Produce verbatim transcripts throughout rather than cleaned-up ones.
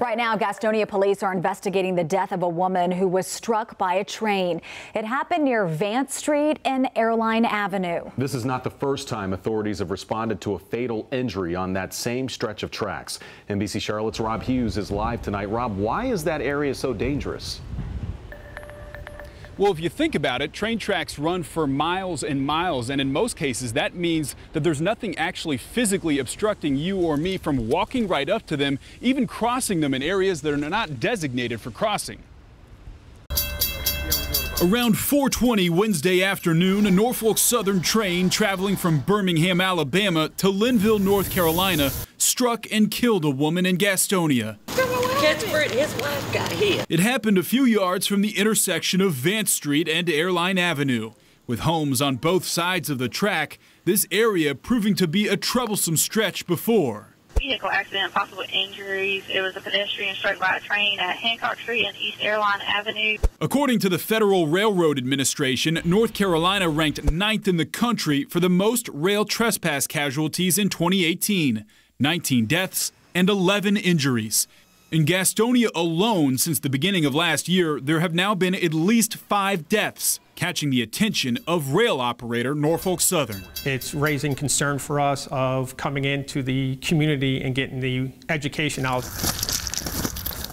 Right now, Gastonia police are investigating the death of a woman who was struck by a train. It happened near Vance Street and Airline Avenue. This is not the first time authorities have responded to a fatal injury on that same stretch of tracks. N B C Charlotte's Rob Hughes is live tonight. Rob, why is that area so dangerous? Well, if you think about it, train tracks run for miles and miles, and in most cases that means that there's nothing actually physically obstructing you or me from walking right up to them, even crossing them in areas that are not designated for crossing. Around four twenty Wednesday afternoon, a Norfolk Southern train traveling from Birmingham, Alabama to Linville, North Carolina, struck and killed a woman in Gastonia. His wife got hit. It happened a few yards from the intersection of Vance Street and Airline Avenue. With homes on both sides of the track, this area proving to be a troublesome stretch before. Vehicle accident, possible injuries. It was a pedestrian struck by a train at Hancock Street and East Airline Avenue. According to the Federal Railroad Administration, North Carolina ranked ninth in the country for the most rail trespass casualties in twenty eighteen. nineteen deaths and eleven injuries. In Gastonia alone, since the beginning of last year, there have now been at least five deaths, catching the attention of rail operator Norfolk Southern. It's raising concern for us of coming into the community and getting the education out.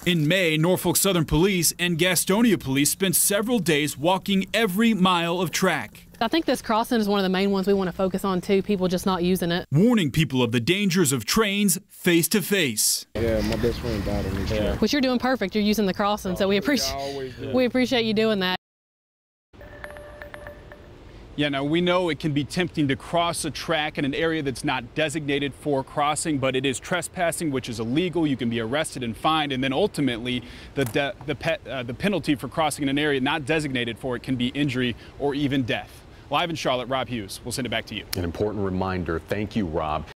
In May, Norfolk Southern Police and Gastonia Police spent several days walking every mile of track. I think this crossing is one of the main ones we want to focus on, too, people just not using it. Warning people of the dangers of trains face to face. Yeah, my best friend died on this train. Which you're doing perfect. You're using the crossing, oh, so we appreciate we appreciate you doing that. Yeah, now we know it can be tempting to cross a track in an area that's not designated for crossing, but it is trespassing, which is illegal. You can be arrested and fined, and then ultimately the de the, pe uh, the penalty for crossing in an area not designated for it can be injury or even death. Live in Charlotte, Rob Hughes. We'll send it back to you. An important reminder. Thank you, Rob.